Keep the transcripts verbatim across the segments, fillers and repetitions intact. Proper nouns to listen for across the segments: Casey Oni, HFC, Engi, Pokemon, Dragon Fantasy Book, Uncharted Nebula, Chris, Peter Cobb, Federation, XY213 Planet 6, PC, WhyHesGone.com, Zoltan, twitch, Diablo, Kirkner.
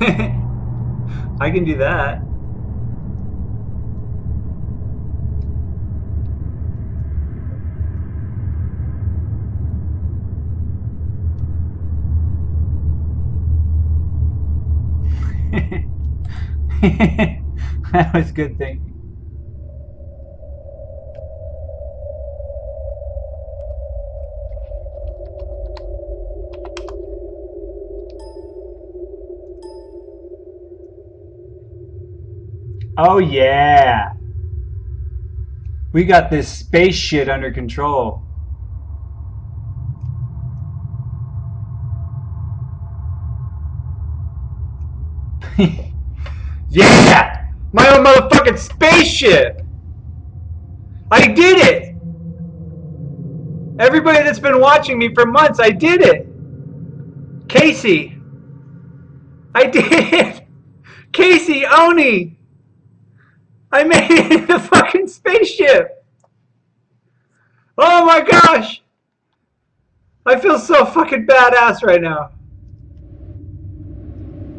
I can do that. That was good thinking. Oh yeah, we got this space shit under control. Yeah! My own motherfucking spaceship! I did it! Everybody that's been watching me for months, I did it! Casey! I did it! Casey Oni! I made it in a fucking spaceship! Oh my gosh! I feel so fucking badass right now.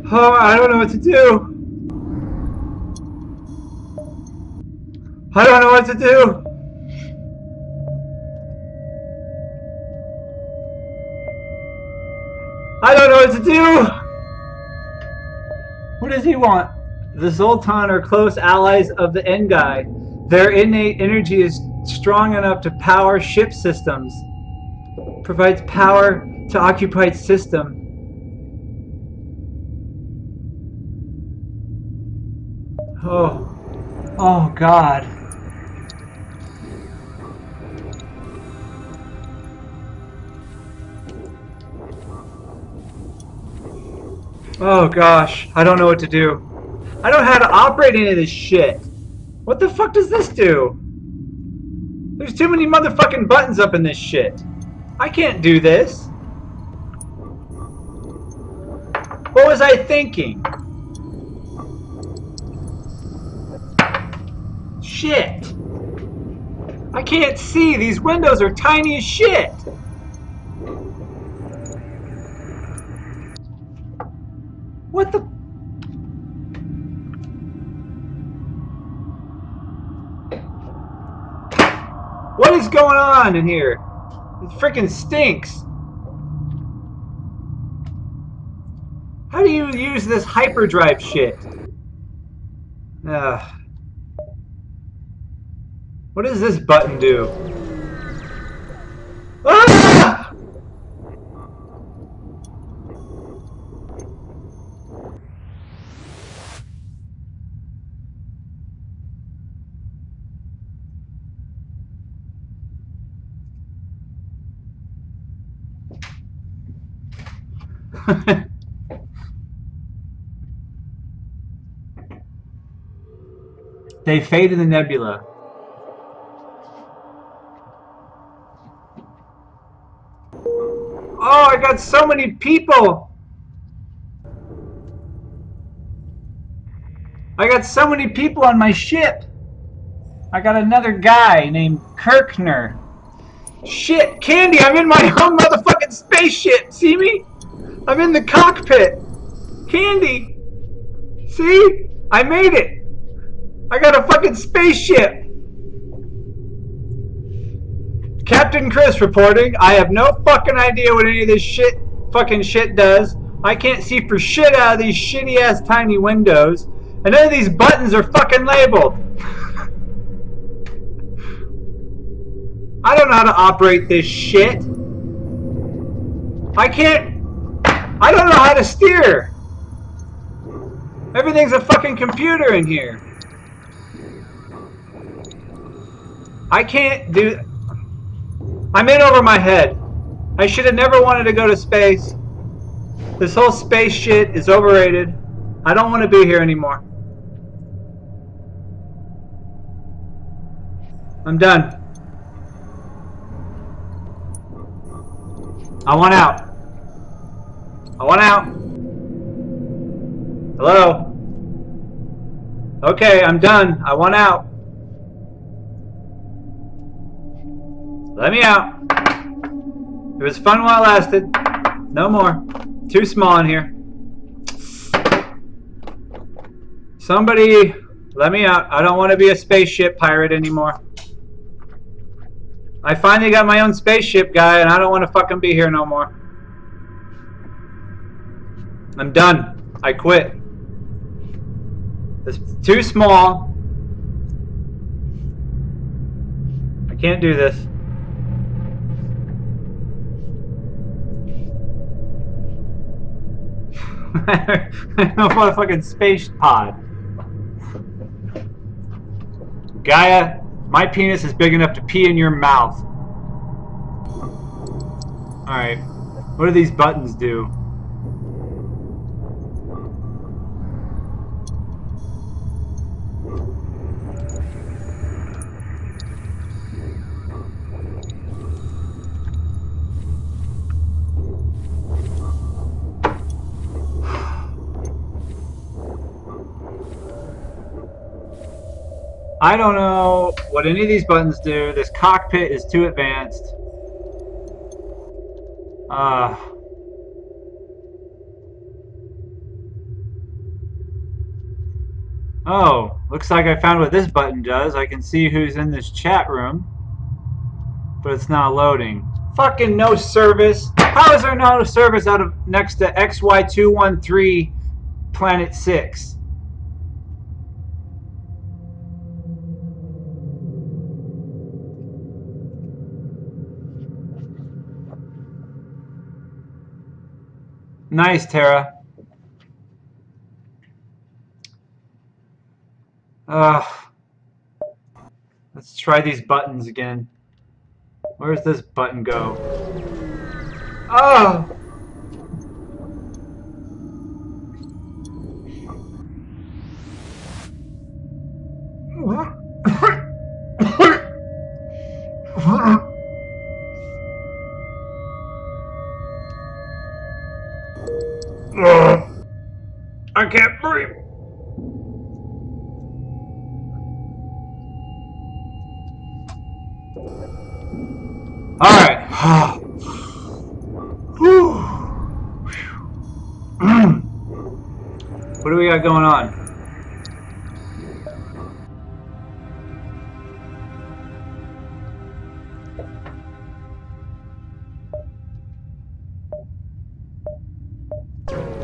Oh, I don't know what to do. I don't know what to do. I don't know what to do. What does he want? The Zoltan are close allies of the Engi. Their innate energy is strong enough to power ship systems. Provides power to occupied system. Oh. Oh God. Oh gosh, I don't know what to do. I don't know how to operate any of this shit. What the fuck does this do? There's too many motherfucking buttons up in this shit. I can't do this. What was I thinking? Shit. I can't see. These windows are tiny as shit. What the... What is going on in here? It freaking stinks. How do you use this hyperdrive shit? Ugh. What does this button do? Ah! They fade in the nebula. Oh, I got so many people! I got so many people on my ship! I got another guy named Kirkner. Shit, Candy, I'm in my own motherfucking spaceship! See me? I'm in the cockpit! Candy! See? I made it! I got a fucking spaceship! Captain Chris reporting. I have no fucking idea what any of this shit fucking shit does. I can't see for shit out of these shitty ass tiny windows. And none of these buttons are fucking labeled. I don't know how to operate this shit. I can't... I don't know how to steer. Everything's a fucking computer in here. I can't do... I'm in over my head. I should have never wanted to go to space. This whole space shit is overrated. I don't want to be here anymore. I'm done. I want out. I want out. Hello? Okay, I'm done. I want out. Let me out. It was fun while it lasted. No more. Too small in here. Somebody let me out. I don't want to be a spaceship pirate anymore. I finally got my own spaceship guy, and I don't want to fucking be here no more. I'm done. I quit. It's too small. I can't do this. I don't want a fucking space pod. Gaia, my penis is big enough to pee in your mouth. Alright. What do these buttons do? I don't know what any of these buttons do. This cockpit is too advanced. Uh, oh, looks like I found what this button does. I can see who's in this chat room, but it's not loading. Fucking no service. How is there no service out of next to X Y two one three Planet six? Nice, Tara. Uh, let's try these buttons again. Where's this button go? Oh! I can't breathe. All right. What do we got going on?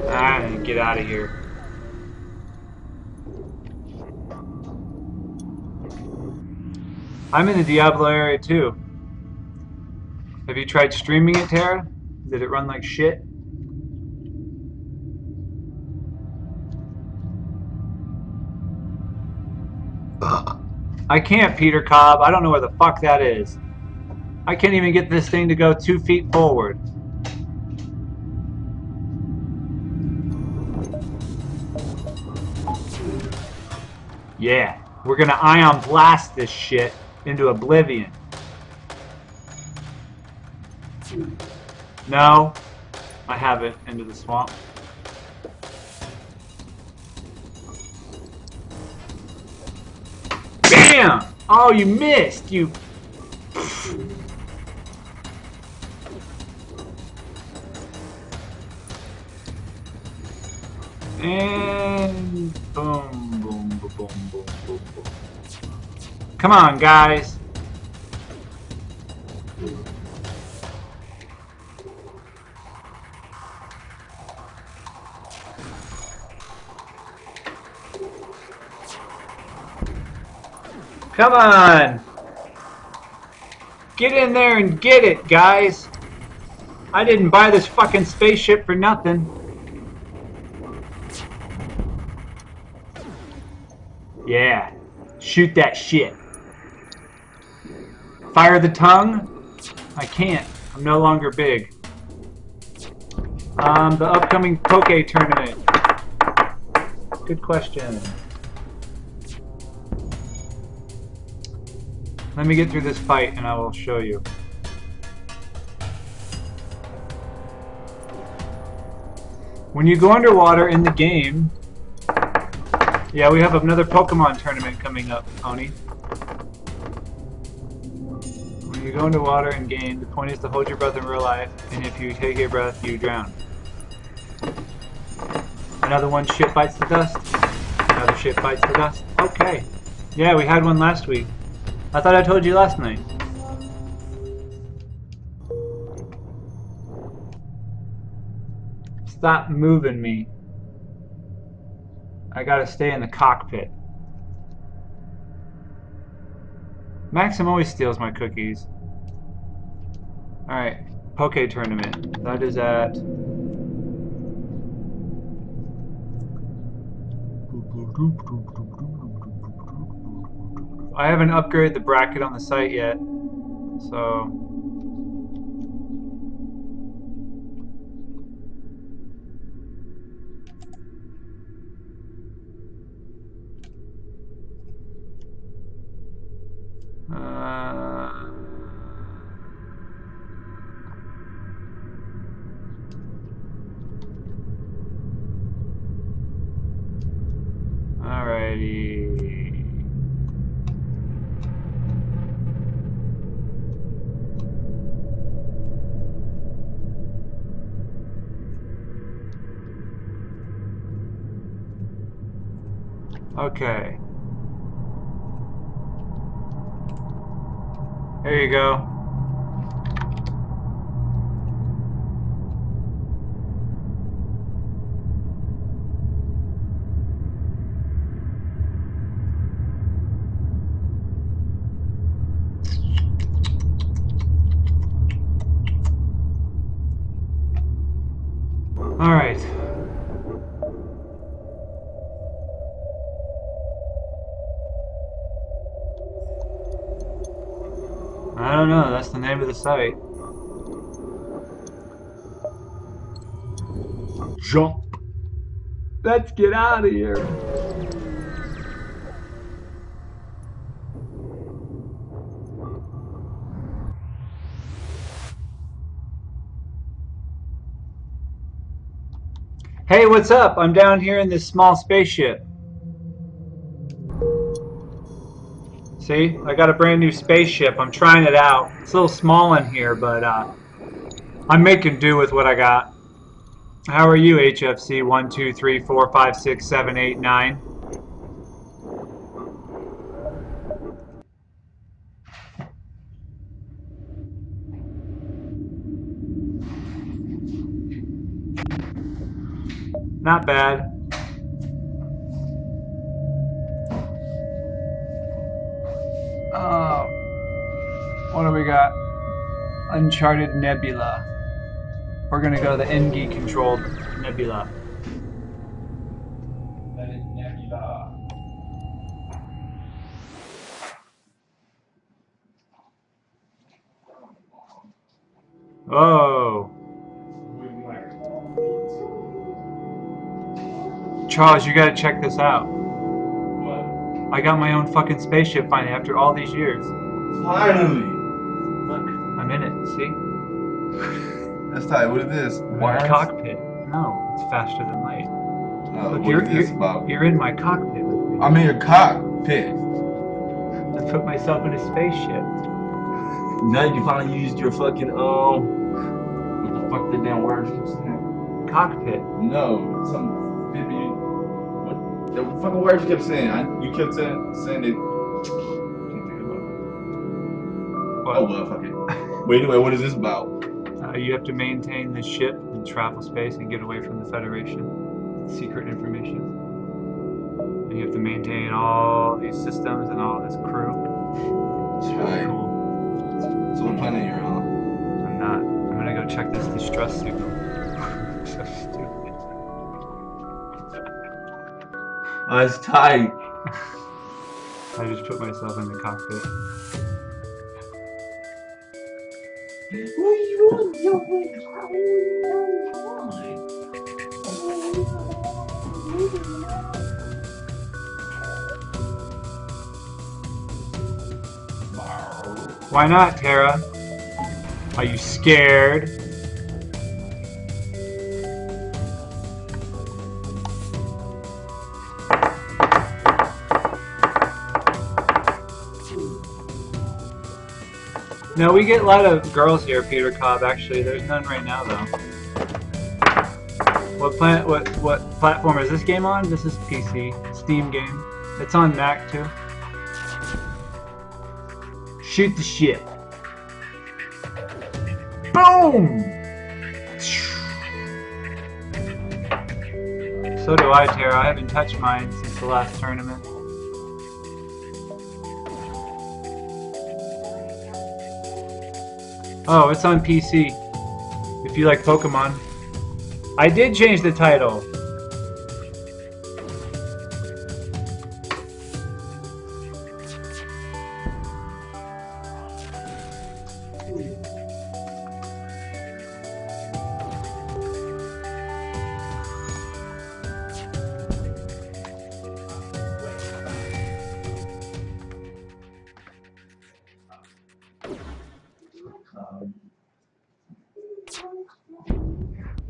I need to get out of here. I'm in the Diablo area too. Have you tried streaming it, Tara? Did it run like shit? Ugh. I can't, Peter Cobb. I don't know where the fuck that is. I can't even get this thing to go two feet forward. Yeah, we're gonna ion blast this shit into oblivion. No, I have it into the swamp. Bam! Oh, you missed, you. And boom, boom, boom, boom, boom, boom, boom. Come on, guys. Come on. Get in there and get it, guys. I didn't buy this fucking spaceship for nothing. Yeah. Shoot that shit. Fire the tongue? I can't. I'm no longer big. Um, the upcoming Poke Tournament. Good question. Let me get through this fight and I will show you. When you go underwater in the game... Yeah, we have another Pokemon tournament coming up, Oni. You go into water and game. The point is to hold your breath in real life, and if you take a breath, you drown. Another one shit bites the dust. how the ship bites the dust. Okay. Yeah, we had one last week. I thought I told you last night. Stop moving me. I gotta stay in the cockpit. Maxim always steals my cookies. Alright, Poke Tournament. That is at... I haven't upgraded the bracket on the site yet, so... Uh, alrighty. Okay. There you go. All right. I don't know, that's the name of the site. Jump! Let's get out of here! Hey, what's up? I'm down here in this small spaceship. See, I got a brand new spaceship. I'm trying it out. It's a little small in here, but uh, I'm making do with what I got. How are you, H F C one two three four five six seven eight nine? Not bad. Uh, what do we got? Uncharted Nebula. We're gonna go to the Engi controlled Nebula. That is Nebula. Oh. Charles, you gotta check this out. I got my own fucking spaceship finally after all these years. Finally! Look, I'm in it, see? That's tight, what is this? One cockpit. No, it's faster than light. Uh, Look, what you're, is this you're, about? You're in my cockpit with me. I'm in your cockpit. I put myself in a spaceship. Now you can finally use your fucking, um... what the fuck the damn word is saying? Cockpit. No, some bibby. The fucking words you kept saying, I, you kept saying, saying it. I can't think about it. What? Oh well, fuck it. But anyway, what is this about? Uh, you have to maintain the ship in travel space and get away from the Federation. Secret information. And you have to maintain all these systems and all this crew. It's really cool. So what planet you're on? I'm not. I'm gonna go check this distress signal. So stupid. Oh, it's tight. I just put myself in the cockpit. Why not, Tara? Are you scared? No, we get a lot of girls here, Peter Cobb, actually. There's none right now, though. What, planet, what, what platform is this game on? This is P C. Steam game. It's on Mac too. Shoot the ship. Boom! So do I, Tara. I haven't touched mine since the last tournament. Oh, it's on P C. If you like Pokemon. I did change the title.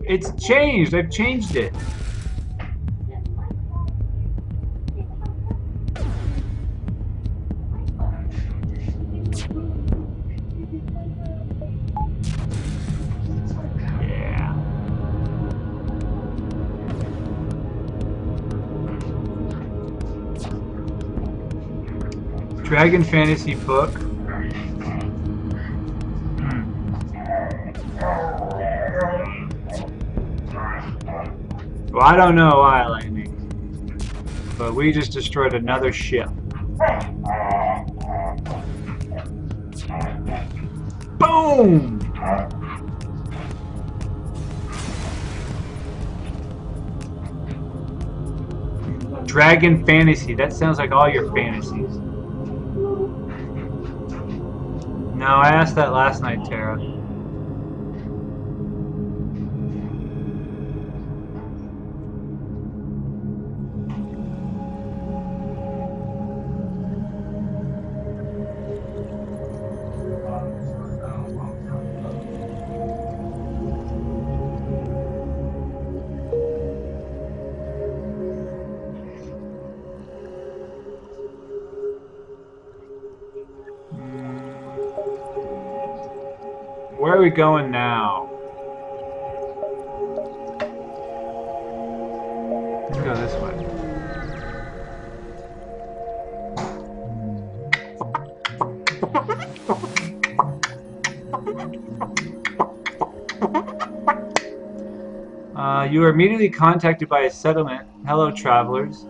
It's changed. I've changed it. Yeah. Dragon Fantasy Book. I don't know why I like me, but we just destroyed another ship. Boom! Dragon Fantasy, that sounds like all your fantasies. No, I asked that last night, Tara. Where are we going now? Let's go this way. Uh, you are immediately contacted by a settlement. Hello, travelers.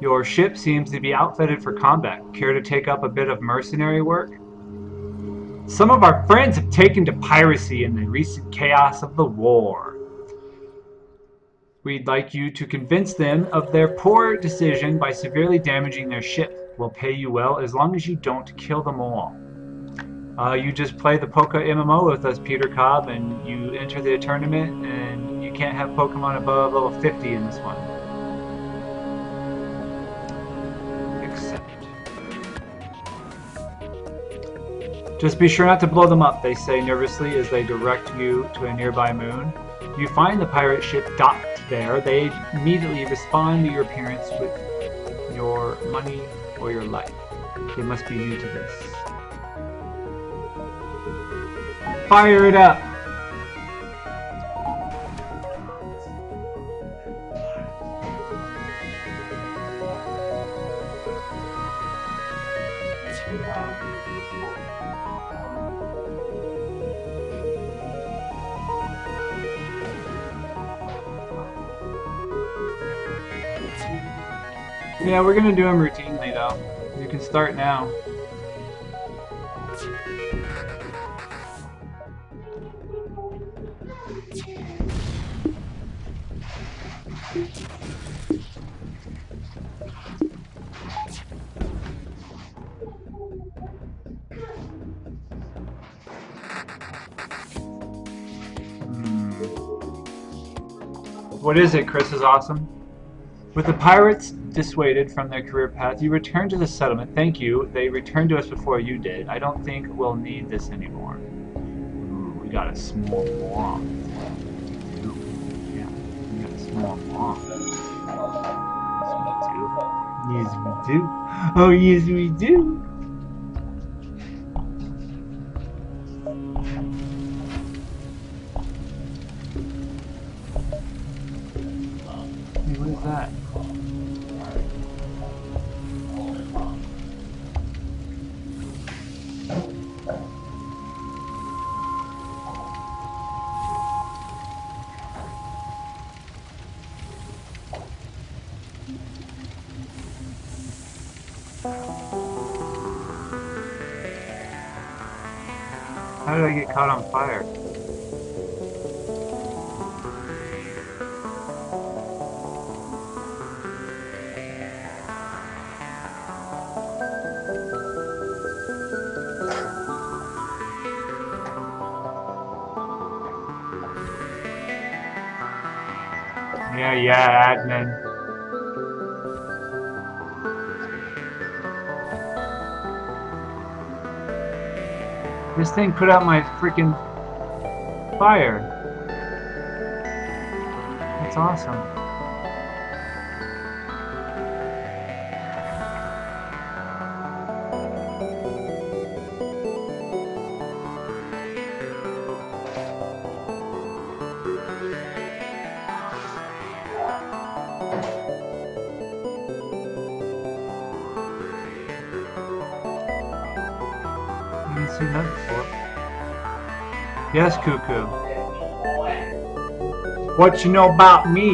Your ship seems to be outfitted for combat. Care to take up a bit of mercenary work? Some of our friends have taken to piracy in the recent chaos of the war. We'd like you to convince them of their poor decision by severely damaging their ship. We'll pay you well as long as you don't kill them all. Uh, you just play the Poke M M O with us, Peter Cobb, and you enter the tournament, and you can't have Pokemon above level fifty in this one. Just be sure not to blow them up, they say nervously as they direct you to a nearby moon. You find the pirate ship docked there. They immediately respond to your appearance with your money or your life. They must be new to this. Fire it up! Yeah, we're gonna do them routinely though. You can start now. Hmm. What is it, Chris is awesome? With the pirates dissuaded from their career path, you return to the settlement. Thank you. They returned to us before you did. I don't think we'll need this anymore. Ooh, we got a small swamp. Yeah, we got a small swamp. Yes, we do. Oh, yes, we do. Hey, what is that? All right. How did I get caught on fire? Yeah, yeah, admin. This thing put out my freaking fire. That's awesome. Yes, Cuckoo. What you know about me?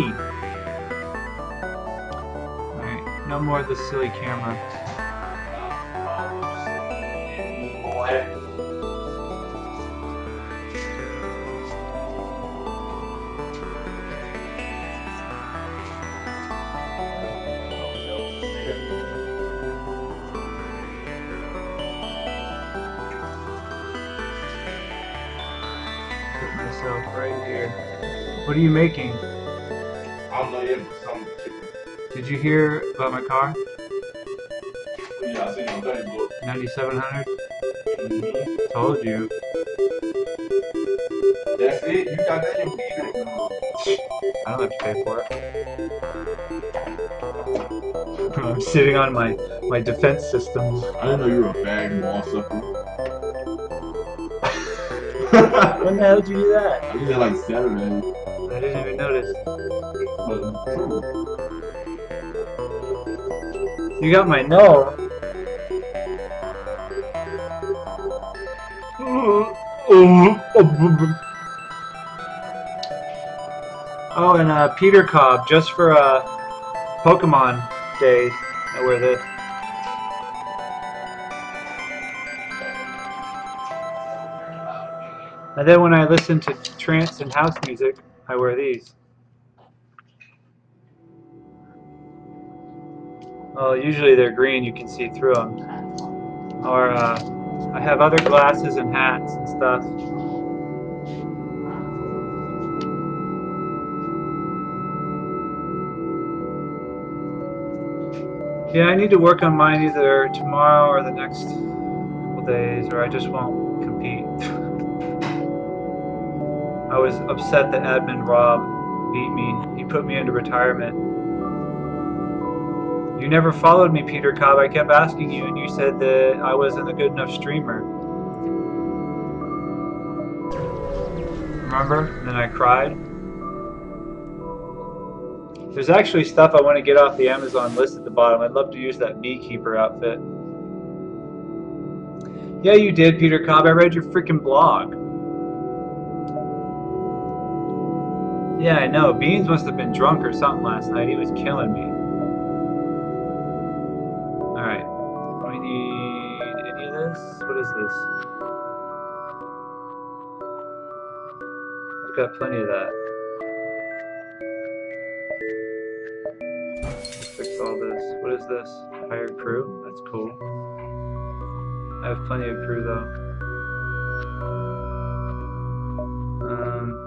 Alright, no more of the silly camera. What are you making? I'm not even some chicken. Did you hear about my car? Yeah, I seen it on Facebook. ninety-seven hundred? Mm-hmm. Told you. That's it? You got that in Peter? I don't have to pay for it. I'm sitting on my, my defense systems. I didn't know you were a bag wall sucker. When the hell did you do that? I did that like Saturday. I didn't even notice. You got my no. Oh, and uh, Peter Cobb, just for uh, Pokemon days. I wear this. And then when I listen to trance and house music, I wear these. Well, usually they're green, you can see through them. Or, uh, I have other glasses and hats and stuff. Yeah, I need to work on mine either tomorrow or the next couple days, or I just won't compete. I was upset that Admin Rob beat me. He put me into retirement. You never followed me, Peter Cobb. I kept asking you, and you said that I wasn't a good enough streamer. Remember? And then I cried. There's actually stuff I want to get off the Amazon list at the bottom. I'd love to use that beekeeper outfit. Yeah, you did, Peter Cobb. I read your freaking blog. Yeah, I know. Beans must have been drunk or something last night. He was killing me. Alright. Do we need any of this? What is this? I've got plenty of that. Let's fix all this. What is this? Hired crew? That's cool. I have plenty of crew, though. Um...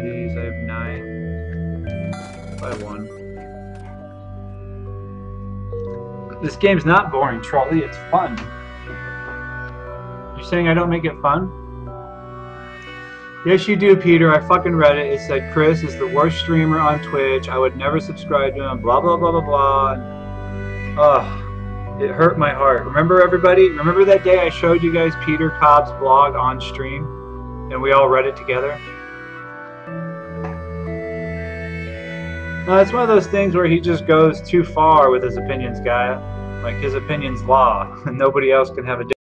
I have nine by one. This game's not boring, Trolley. It's fun. You're saying I don't make it fun? Yes, you do, Peter. I fucking read it. It said Chris is the worst streamer on Twitch. I would never subscribe to him. Blah, blah, blah, blah, blah. Ugh. It hurt my heart. Remember, everybody? Remember that day I showed you guys Peter Cobb's blog on stream? And we all read it together? No, it's one of those things where he just goes too far with his opinions, Gaia. Like, his opinion's law, and nobody else can have a different